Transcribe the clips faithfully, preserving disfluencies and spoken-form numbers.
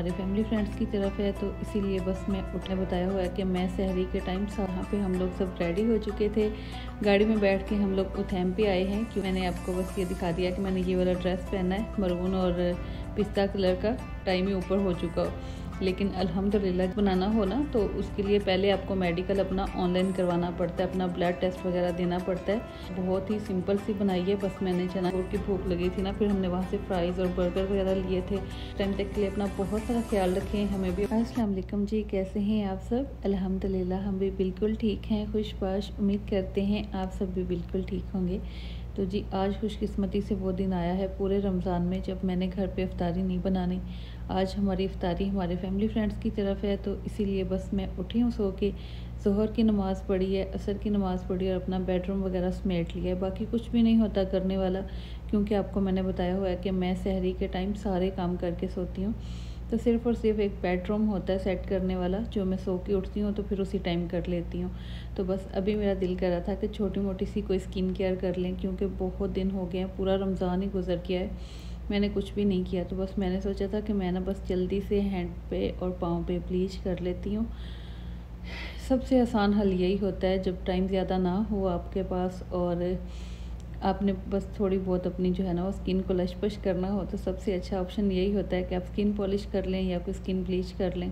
हमारे family friends की तरफ है तो इसीलिए बस मैं उठने बताया हुआ है कि मैं सहरी के टाइम वहाँ पे हम लोग सब रेडी हो चुके थे। गाड़ी में बैठ के हम लोग उथैम पे आए हैं कि मैंने आपको बस ये दिखा दिया कि मैंने ये वाला ड्रेस पहना है मरून और पिस्ता कलर का। टाइम ही ऊपर हो चुका हो लेकिन अल्हम्दुलिल्लाह बनाना हो ना तो उसके लिए पहले आपको मेडिकल अपना ऑनलाइन करवाना पड़ता है, अपना ब्लड टेस्ट वगैरह देना पड़ता है। बहुत ही सिंपल सी बनाई है, बस मैंने चना रोटी की भूख लगी थी ना, फिर हमने वहाँ से फ्राइज़ और बर्गर वगैरह लिए थे। टाइम तक के लिए अपना बहुत सारा ख्याल रखें, हमें भी। अस्सलाम वालेकुम जी, कैसे हैं आप सब? अल्हम्दुलिल्लाह हम भी बिल्कुल ठीक हैं, खुशबाश। उम्मीद करते हैं आप सब भी बिल्कुल ठीक होंगे। तो जी आज खुशकिस्मती से वो दिन आया है पूरे रमज़ान में जब मैंने घर पे इफ्तारी नहीं बनानी। आज हमारी इफ्तारी हमारे फैमिली फ्रेंड्स की तरफ है तो इसीलिए बस मैं उठी हूँ, सो के ज़ोहर की नमाज़ पढ़ी है, असर की नमाज़ पढ़ी और अपना बेडरूम वगैरह समेट लिया है। बाकी कुछ भी नहीं होता करने वाला क्योंकि आपको मैंने बताया हुआ है कि मैं सहरी के टाइम सारे काम करके सोती हूँ, तो सिर्फ और सिर्फ एक बेडरूम होता है सेट करने वाला जो मैं सो के उठती हूँ तो फिर उसी टाइम कर लेती हूँ। तो बस अभी मेरा दिल कर रहा था कि छोटी मोटी सी कोई स्किन केयर कर लें क्योंकि बहुत दिन हो गए हैं, पूरा रमज़ान ही गुजर गया है, मैंने कुछ भी नहीं किया। तो बस मैंने सोचा था कि मैं ना बस जल्दी से हैंड पे और पाँव पे ब्लीच कर लेती हूँ। सबसे आसान हल यही होता है जब टाइम ज़्यादा ना हो आपके पास और आपने बस थोड़ी बहुत अपनी जो है ना वो स्किन को लशपश करना हो तो सबसे अच्छा ऑप्शन यही होता है कि आप स्किन पॉलिश कर लें या कोई स्किन ब्लीच कर लें।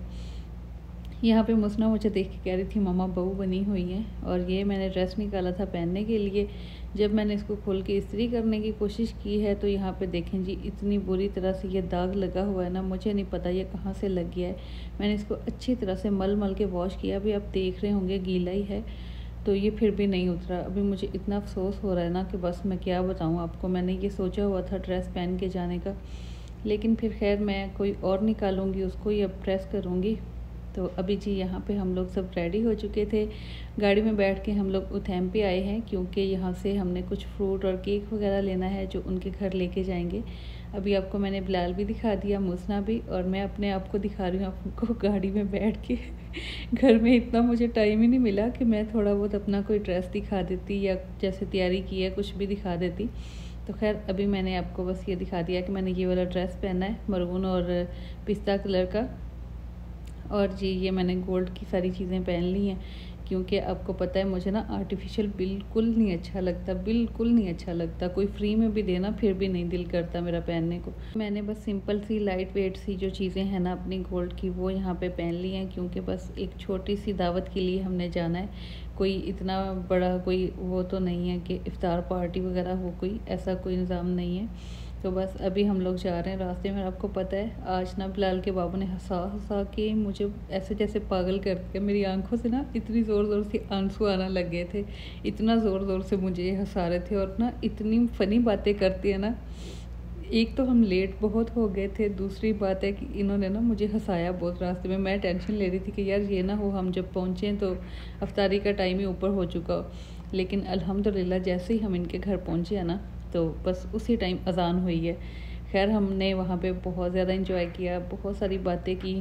यहाँ पे मुसना मुझे देख के कह रही थी ममा बहू बनी हुई हैं, और ये मैंने ड्रेस निकाला था पहनने के लिए। जब मैंने इसको खोल के इस्त्री करने की कोशिश की है तो यहाँ पे देखें जी इतनी बुरी तरह से ये दाग लगा हुआ है ना, मुझे नहीं पता ये कहाँ से लग गया है। मैंने इसको अच्छी तरह से मल मल के वॉश किया, अभी आप देख रहे होंगे गीला ही है, तो ये फिर भी नहीं उतरा। अभी मुझे इतना अफसोस हो रहा है ना कि बस मैं क्या बताऊँ आपको। मैंने ये सोचा हुआ था ड्रेस पहन के जाने का लेकिन फिर खैर मैं कोई और निकालूंगी, उसको ही अब प्रेस करूँगी। तो अभी जी यहाँ पे हम लोग सब रेडी हो चुके थे। गाड़ी में बैठ के हम लोग उथैम पे आए हैं क्योंकि यहाँ से हमने कुछ फ्रूट और केक वगैरह लेना है जो उनके घर लेके जाएंगे। अभी आपको मैंने बिलाल भी दिखा दिया, मुसना भी, और मैं अपने आप को दिखा रही हूँ आपको गाड़ी में बैठ के। घर में इतना मुझे टाइम ही नहीं मिला कि मैं थोड़ा बहुत अपना कोई ड्रेस दिखा देती या जैसे तैयारी की है कुछ भी दिखा देती। तो खैर अभी मैंने आपको बस ये दिखा दिया कि मैंने ये वाला ड्रेस पहना है मरून और पिस्ता कलर का, और जी ये मैंने गोल्ड की सारी चीज़ें पहन ली हैं क्योंकि आपको पता है मुझे ना आर्टिफिशियल बिल्कुल नहीं अच्छा लगता, बिल्कुल नहीं अच्छा लगता। कोई फ्री में भी देना फिर भी नहीं दिल करता मेरा पहनने को। मैंने बस सिंपल सी लाइट वेट सी जो चीज़ें हैं ना अपनी गोल्ड की वो यहाँ पे पहन ली हैं क्योंकि बस एक छोटी सी दावत के लिए हमने जाना है। कोई इतना बड़ा कोई वो तो नहीं है कि इफ्तार पार्टी वगैरह हो, कोई ऐसा कोई निज़ाम नहीं है। तो बस अभी हम लोग जा रहे हैं। रास्ते में आपको पता है आज ना बिलाल के बाबू ने हंसा हंसा के मुझे ऐसे जैसे पागल कर दिया, मेरी आंखों से ना इतनी ज़ोर ज़ोर से आंसू आना लग गए थे, इतना ज़ोर ज़ोर से मुझे हंसा रहे थे। और ना इतनी फ़नी बातें करती है ना, एक तो हम लेट बहुत हो गए थे, दूसरी बात है कि इन्होंने ना मुझे हंसाया बहुत रास्ते में। मैं टेंशन ले रही थी कि यार ये ना हो हम जब पहुँचें तो इफ्तारी का टाइम ही ऊपर हो चुका हो, लेकिन अल्हम्दुलिल्लाह जैसे ही हम इनके घर पहुँचे है ना तो बस उसी टाइम अजान हुई है। खैर हमने वहाँ पे बहुत ज़्यादा इंजॉय किया, बहुत सारी बातें की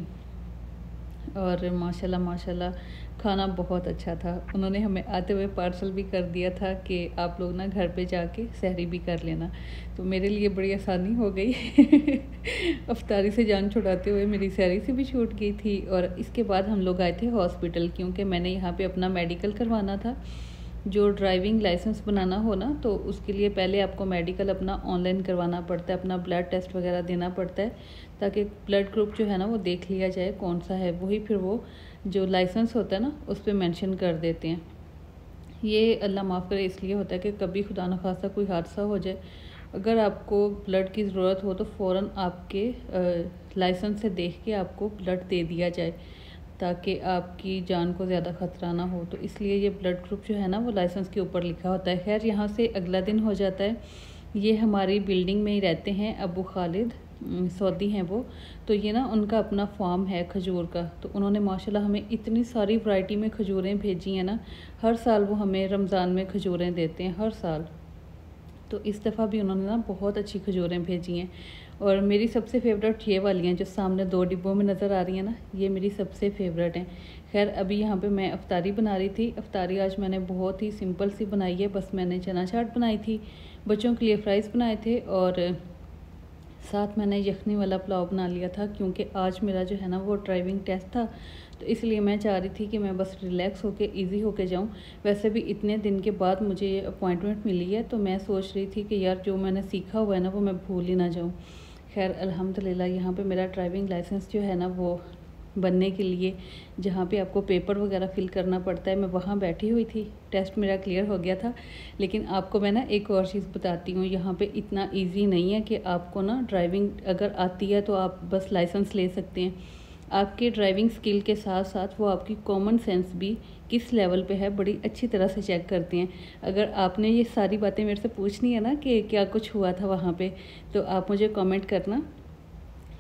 और माशाल्लाह माशाल्लाह खाना बहुत अच्छा था। उन्होंने हमें आते हुए पार्सल भी कर दिया था कि आप लोग ना घर पे जाके सहरी भी कर लेना, तो मेरे लिए बड़ी आसानी हो गई। इफ्तारी से जान छुड़ाते हुए मेरी सहरी से भी छूट गई थी। और इसके बाद हम लोग आए थे हॉस्पिटल क्योंकि मैंने यहाँ पर अपना मेडिकल करवाना था। जो ड्राइविंग लाइसेंस बनाना हो ना तो उसके लिए पहले आपको मेडिकल अपना ऑनलाइन करवाना पड़ता है, अपना ब्लड टेस्ट वगैरह देना पड़ता है ताकि ब्लड ग्रुप जो है ना वो देख लिया जाए कौन सा है, वही फिर वो जो लाइसेंस होता है ना उस पर मेंशन कर देते हैं। ये अल्लाह माफ़ करे इसलिए होता है कि कभी खुदा न खास्ता कोई हादसा हो जाए, अगर आपको ब्लड की ज़रूरत हो तो फ़ौरन आपके लाइसेंस से देख के आपको ब्लड दे दिया जाए ताकि आपकी जान को ज़्यादा ख़तरा ना हो। तो इसलिए ये ब्लड ग्रुप जो है ना वो लाइसेंस के ऊपर लिखा होता है। खैर यहाँ से अगला दिन हो जाता है। ये हमारी बिल्डिंग में ही रहते हैं अबू खालिद, सऊदी हैं वो, तो ये ना उनका अपना फार्म है खजूर का। तो उन्होंने माशाल्लाह हमें इतनी सारी वैरायटी में खजूरें भेजी हैं ना, हर साल वो हमें रमज़ान में खजूरें देते हैं हर साल। तो इस दफ़ा भी उन्होंने ना बहुत अच्छी खजूरें भेजी हैं और मेरी सबसे फेवरेट ये वाली हैं जो सामने दो डिब्बों में नज़र आ रही हैं ना, ये मेरी सबसे फेवरेट हैं। खैर अभी यहाँ पे मैं इफ्तारी बना रही थी। इफ्तारी आज मैंने बहुत ही सिंपल सी बनाई है, बस मैंने चना चाट बनाई थी, बच्चों के लिए फ्राइज़ बनाए थे और साथ मैंने यखनी वाला पुलाव बना लिया था, क्योंकि आज मेरा जो है ना वो ड्राइविंग टेस्ट था, तो इसलिए मैं चाह रही थी कि मैं बस रिलैक्स होके इजी होके जाऊं। वैसे भी इतने दिन के बाद मुझे ये अपॉइंटमेंट मिली है, तो मैं सोच रही थी कि यार जो मैंने सीखा हुआ है ना वो मैं भूल ही ना जाऊँ। खैर अल्हम्दुलिल्लाह यहाँ पे मेरा ड्राइविंग लाइसेंस जो है ना वो बनने के लिए जहाँ पे आपको पेपर वगैरह फिल करना पड़ता है, मैं वहाँ बैठी हुई थी, टेस्ट मेरा क्लियर हो गया था। लेकिन आपको मैं ना एक और चीज़ बताती हूँ, यहाँ पे इतना इजी नहीं है कि आपको ना ड्राइविंग अगर आती है तो आप बस लाइसेंस ले सकते हैं। आपके ड्राइविंग स्किल के साथ साथ वो आपकी कॉमन सेंस भी किस लेवल पे है बड़ी अच्छी तरह से चेक करते हैं। अगर आपने ये सारी बातें मेरे से पूछनी है ना कि क्या कुछ हुआ था वहाँ पे, तो आप मुझे कमेंट करना।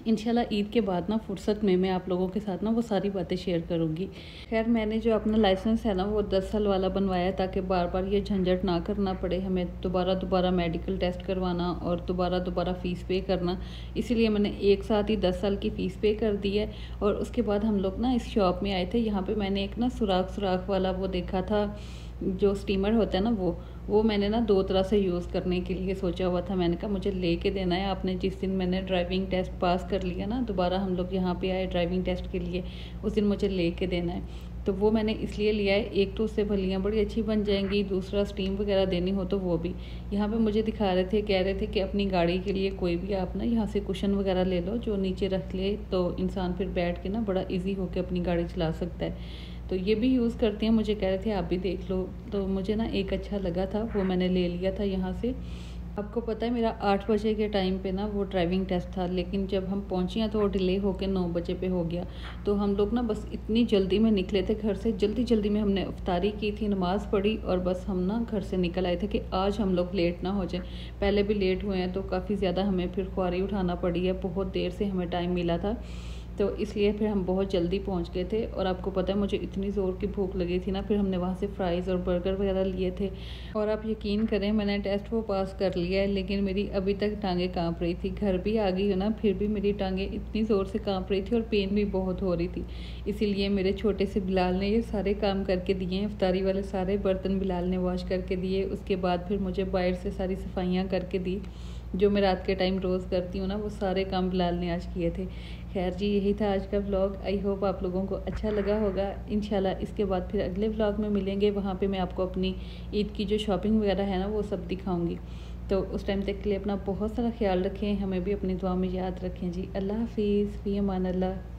इंशाल्लाह ईद के बाद ना फुर्सत में मैं आप लोगों के साथ ना वो सारी बातें शेयर करूँगी। खैर मैंने जो अपना लाइसेंस है ना वो दस साल वाला बनवाया, ताकि बार बार ये झंझट ना करना पड़े हमें दोबारा दोबारा मेडिकल टेस्ट करवाना और दोबारा दोबारा फ़ीस पे करना। इसीलिए मैंने एक साथ ही दस साल की फ़ीस पे कर दी है। और उसके बाद हम लोग ना इस शॉप में आए थे, यहाँ पर मैंने एक ना सुराख सुराख वाला वो देखा था, जो स्टीमर होता है ना वो वो मैंने ना दो तरह से यूज़ करने के लिए सोचा हुआ था। मैंने कहा मुझे लेके देना है, आपने जिस दिन मैंने ड्राइविंग टेस्ट पास कर लिया ना, दोबारा हम लोग यहाँ पे आए ड्राइविंग टेस्ट के लिए, उस दिन मुझे लेके देना है। तो वो मैंने इसलिए लिया है, एक तो उससे भलियाँ बड़ी अच्छी बन जाएंगी, दूसरा स्टीम वगैरह देनी हो तो वो भी। यहाँ पे मुझे दिखा रहे थे, कह रहे थे कि अपनी गाड़ी के लिए कोई भी आप ना यहाँ से कुशन वगैरह ले लो, जो नीचे रख ले तो इंसान फिर बैठ के ना बड़ा ईजी होकर अपनी गाड़ी चला सकता है। तो ये भी यूज़ करते हैं, मुझे कह रहे थे आप भी देख लो, तो मुझे ना एक अच्छा लगा था, वो मैंने ले लिया था यहाँ से। आपको पता है मेरा आठ बजे के टाइम पे ना वो ड्राइविंग टेस्ट था, लेकिन जब हम पहुँचे तो वो डिले होकर नौ बजे पे हो गया। तो हम लोग ना बस इतनी जल्दी में निकले थे घर से, जल्दी जल्दी में हमने इफ्तारी की थी, नमाज़ पढ़ी और बस हम ना घर से निकल आए थे कि आज हम लोग लेट ना हो जाए। पहले भी लेट हुए हैं तो काफ़ी ज़्यादा हमें फिर खुआरी उठाना पड़ी है, बहुत देर से हमें टाइम मिला था, तो इसलिए फिर हम बहुत जल्दी पहुंच गए थे। और आपको पता है मुझे इतनी ज़ोर की भूख लगी थी ना, फिर हमने वहाँ से फ्राइज़ और बर्गर वगैरह लिए थे। और आप यकीन करें मैंने टेस्ट वो पास कर लिया है, लेकिन मेरी अभी तक टांगें कांप रही थी। घर भी आ गई हो ना, फिर भी मेरी टांगें इतनी ज़ोर से कांप रही थी और पेन भी बहुत हो रही थी। इसीलिए मेरे छोटे से बिलाल ने ये सारे काम करके दिए हैं, इफ्तारी वाले सारे बर्तन बिलाल ने वॉश करके दिए। उसके बाद फिर मुझे बाहर से सारी सफाइयाँ करके दी, जो मैं रात के टाइम रोज़ करती हूँ ना, वो सारे काम बिलाल ने आज किए थे। खैर जी यही था आज का व्लॉग, आई होप आप लोगों को अच्छा लगा होगा। इंशाल्लाह इसके बाद फिर अगले व्लॉग में मिलेंगे, वहाँ पे मैं आपको अपनी ईद की जो शॉपिंग वगैरह है ना वो सब दिखाऊंगी। तो उस टाइम तक के लिए अपना बहुत सारा ख्याल रखें, हमें भी अपनी दुआ में याद रखें जी। अल्लाह हाफिज़, फ़ी अमान अल्लाह।